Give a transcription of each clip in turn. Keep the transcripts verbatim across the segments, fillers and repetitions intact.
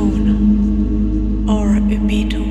alone or be told.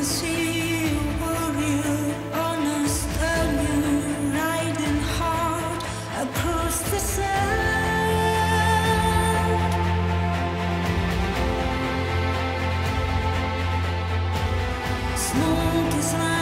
Smoke is